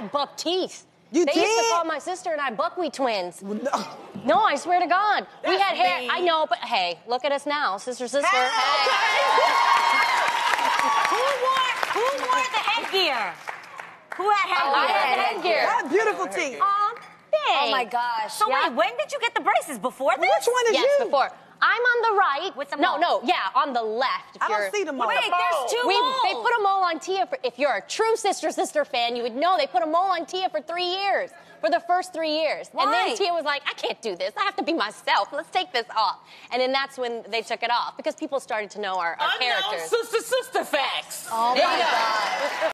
had buck teeth. You did? They used to call my sister and I buckwheat twins. No, I swear to God. That's we had hair. Mean. I know, but hey, look at us now. Sister, sister. Hey. Who wore the headgear? Who had headgear? I had the headgear. I had beautiful teeth. Oh, my gosh. So wait, when did you get the braces? Before this? Which one is you? Yes, before. I'm on the right. With the mole? No, no, yeah, on the left. If I don't see the mole. Wait, there's two moles. They put a mole on Tia for, if you're a true Sister Sister fan, you would know they put a mole on Tia for 3 years, for the first 3 years. Why? And then Tia was like, I can't do this. I have to be myself. Let's take this off. And then that's when they took it off, because people started to know our characters. Unknown Sister Sister facts. Oh, my God.